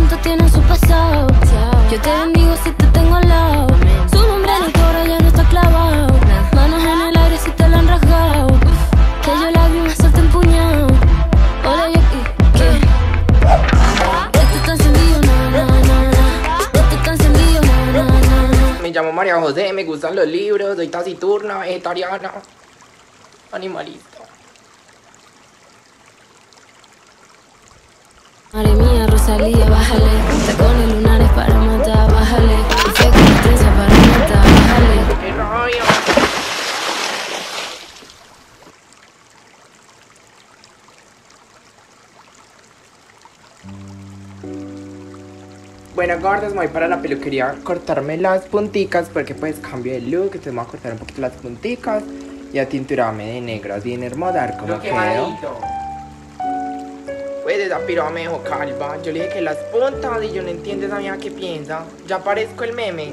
santo tiene su pasado. Yo te bendigo si te tengo al lado. Su nombre en el coro ya no está clavado. Manos en el aire si te lo han rasgado. Que yo la vi más suelta empuñado. Hola Jackie, ¿qué? Esto está encendido, na, na, na. Esto está encendido, na, na, na. Me llamo María José, me gustan los libros, soy taciturna, vegetariana, animalista. Madre mía, Rosalía, bájale. Tacones lunares para matar, bájale. Y sé que la trenza para matar, bájale. ¡Qué rollo! Bueno, gordos, me voy para la peluquería a cortarme las punticas porque pues cambio de look, entonces me voy a cortar un poquito las punticas y a tinturarme de negro, así en hermodar como quedo. Esa piroa me dejó calva. Yo le dije que las puntas y yo no entiendo esa vieja que piensa. Ya parezco el meme.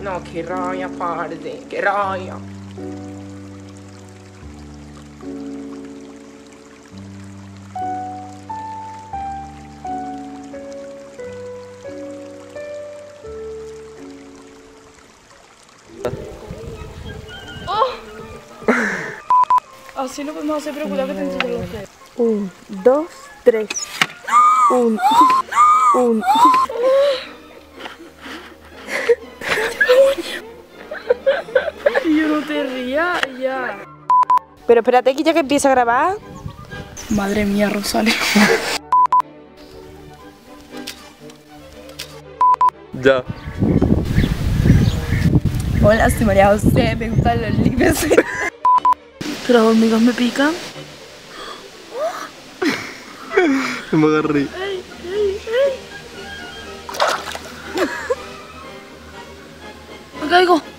No, qué rabia, parce, qué rabia. Oh. Así no, no se preocupa que te entiendo lo que es. 1, 2, 3. Un. Yo no te ría, ya. Pero espérate que ya que empieza a grabar. Madre mía, Rosalía. Ya. Hola, soy María José, me gustan los libros. Pero las hormigas me pican. Me agarré. Me caigo.